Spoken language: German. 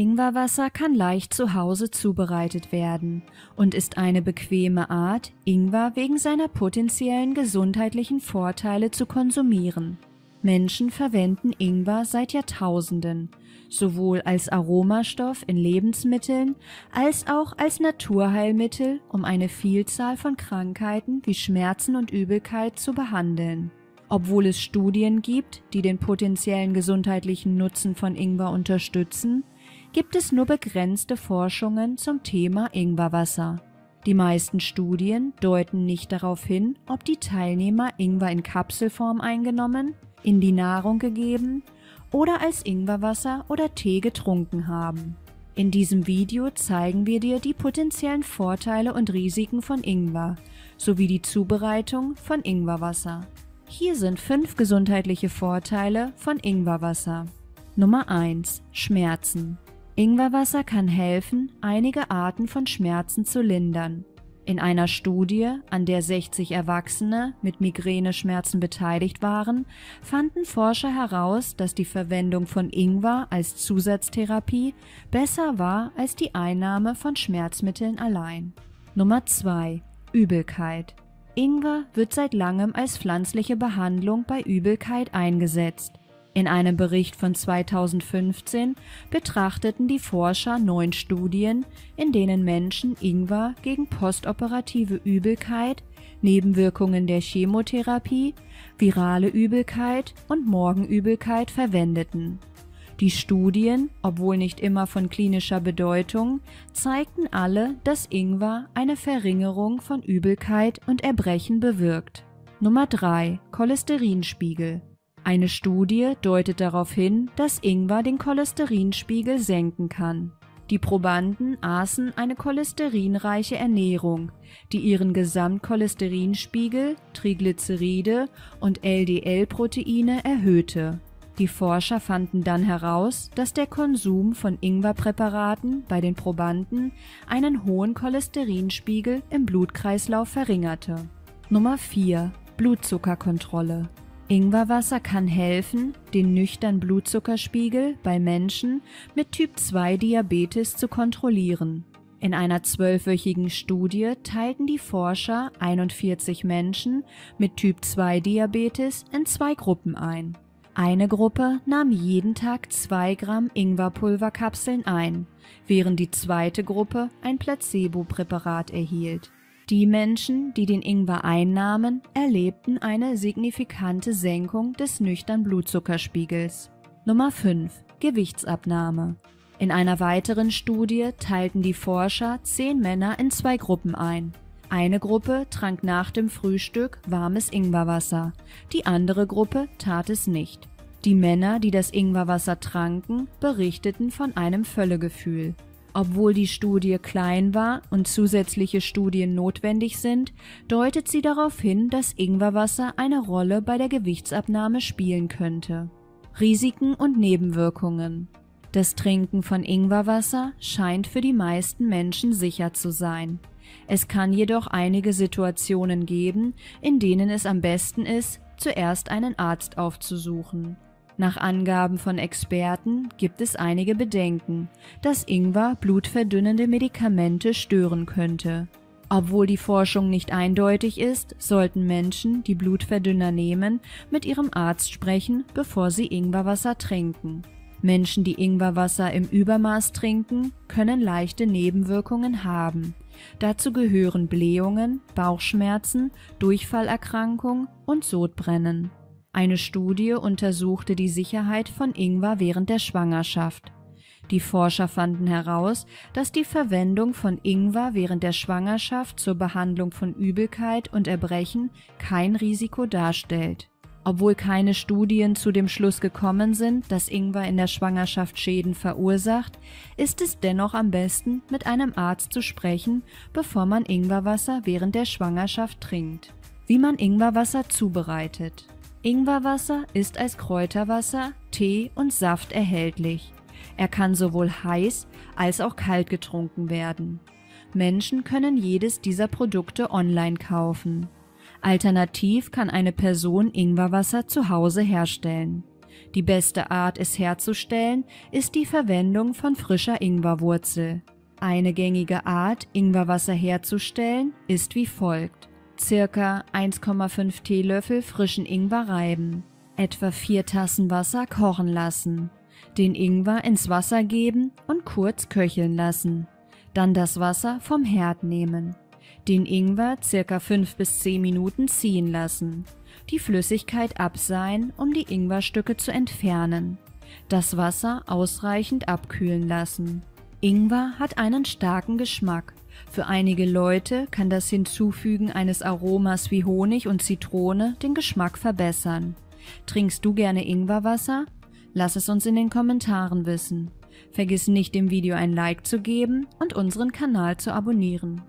Ingwerwasser kann leicht zu Hause zubereitet werden und ist eine bequeme Art, Ingwer wegen seiner potenziellen gesundheitlichen Vorteile zu konsumieren. Menschen verwenden Ingwer seit Jahrtausenden, sowohl als Aromastoff in Lebensmitteln als auch als Naturheilmittel, um eine Vielzahl von Krankheiten wie Schmerzen und Übelkeit zu behandeln. Obwohl es Studien gibt, die den potenziellen gesundheitlichen Nutzen von Ingwer unterstützen, gibt es nur begrenzte Forschungen zum Thema Ingwerwasser. Die meisten Studien deuten nicht darauf hin, ob die Teilnehmer Ingwer in Kapselform eingenommen, in die Nahrung gegeben oder als Ingwerwasser oder Tee getrunken haben. In diesem Video zeigen wir dir die potenziellen Vorteile und Risiken von Ingwer sowie die Zubereitung von Ingwerwasser. Hier sind 5 gesundheitliche Vorteile von Ingwerwasser. Nummer 1: Schmerzen. Ingwerwasser kann helfen, einige Arten von Schmerzen zu lindern. In einer Studie, an der 60 Erwachsene mit Migräneschmerzen beteiligt waren, fanden Forscher heraus, dass die Verwendung von Ingwer als Zusatztherapie besser war als die Einnahme von Schmerzmitteln allein. Nummer 2: Übelkeit. Ingwer wird seit langem als pflanzliche Behandlung bei Übelkeit eingesetzt. In einem Bericht von 2015 betrachteten die Forscher 9 Studien, in denen Menschen Ingwer gegen postoperative Übelkeit, Nebenwirkungen der Chemotherapie, virale Übelkeit und Morgenübelkeit verwendeten. Die Studien, obwohl nicht immer von klinischer Bedeutung, zeigten alle, dass Ingwer eine Verringerung von Übelkeit und Erbrechen bewirkt. Nummer 3: Cholesterinspiegel. Eine Studie deutet darauf hin, dass Ingwer den Cholesterinspiegel senken kann. Die Probanden aßen eine cholesterinreiche Ernährung, die ihren Gesamtcholesterinspiegel, Triglyceride und LDL-Proteine erhöhte. Die Forscher fanden dann heraus, dass der Konsum von Ingwerpräparaten bei den Probanden einen hohen Cholesterinspiegel im Blutkreislauf verringerte. Nummer 4: Blutzuckerkontrolle. Ingwerwasser kann helfen, den nüchternen Blutzuckerspiegel bei Menschen mit Typ-2-Diabetes zu kontrollieren. In einer 12-wöchigen Studie teilten die Forscher 41 Menschen mit Typ-2-Diabetes in 2 Gruppen ein. Eine Gruppe nahm jeden Tag 2 Gramm Ingwerpulverkapseln ein, während die zweite Gruppe ein Placebo-Präparat erhielt. Die Menschen, die den Ingwer einnahmen, erlebten eine signifikante Senkung des nüchternen Blutzuckerspiegels. Nummer 5: Gewichtsabnahme. In einer weiteren Studie teilten die Forscher 10 Männer in 2 Gruppen ein. Eine Gruppe trank nach dem Frühstück warmes Ingwerwasser, die andere Gruppe tat es nicht. Die Männer, die das Ingwerwasser tranken, berichteten von einem Völlegefühl. Obwohl die Studie klein war und zusätzliche Studien notwendig sind, deutet sie darauf hin, dass Ingwerwasser eine Rolle bei der Gewichtsabnahme spielen könnte. Risiken und Nebenwirkungen. Das Trinken von Ingwerwasser scheint für die meisten Menschen sicher zu sein. Es kann jedoch einige Situationen geben, in denen es am besten ist, zuerst einen Arzt aufzusuchen. Nach Angaben von Experten gibt es einige Bedenken, dass Ingwer blutverdünnende Medikamente stören könnte. Obwohl die Forschung nicht eindeutig ist, sollten Menschen, die Blutverdünner nehmen, mit ihrem Arzt sprechen, bevor sie Ingwerwasser trinken. Menschen, die Ingwerwasser im Übermaß trinken, können leichte Nebenwirkungen haben. Dazu gehören Blähungen, Bauchschmerzen, Durchfallerkrankung und Sodbrennen. Eine Studie untersuchte die Sicherheit von Ingwer während der Schwangerschaft. Die Forscher fanden heraus, dass die Verwendung von Ingwer während der Schwangerschaft zur Behandlung von Übelkeit und Erbrechen kein Risiko darstellt. Obwohl keine Studien zu dem Schluss gekommen sind, dass Ingwer in der Schwangerschaft Schäden verursacht, ist es dennoch am besten, mit einem Arzt zu sprechen, bevor man Ingwerwasser während der Schwangerschaft trinkt. Wie man Ingwerwasser zubereitet. Ingwerwasser ist als Kräuterwasser, Tee und Saft erhältlich. Er kann sowohl heiß als auch kalt getrunken werden. Menschen können jedes dieser Produkte online kaufen. Alternativ kann eine Person Ingwerwasser zu Hause herstellen. Die beste Art, es herzustellen, ist die Verwendung von frischer Ingwerwurzel. Eine gängige Art, Ingwerwasser herzustellen, ist wie folgt. Circa 1,5 Teelöffel frischen Ingwer reiben, etwa 4 Tassen Wasser kochen lassen, den Ingwer ins Wasser geben und kurz köcheln lassen, dann das Wasser vom Herd nehmen, den Ingwer circa 5 bis 10 Minuten ziehen lassen, die Flüssigkeit abseihen, um die Ingwerstücke zu entfernen, das Wasser ausreichend abkühlen lassen. Ingwer hat einen starken Geschmack. Für einige Leute kann das Hinzufügen eines Aromas wie Honig und Zitrone den Geschmack verbessern. Trinkst du gerne Ingwerwasser? Lass es uns in den Kommentaren wissen. Vergiss nicht, dem Video ein Like zu geben und unseren Kanal zu abonnieren.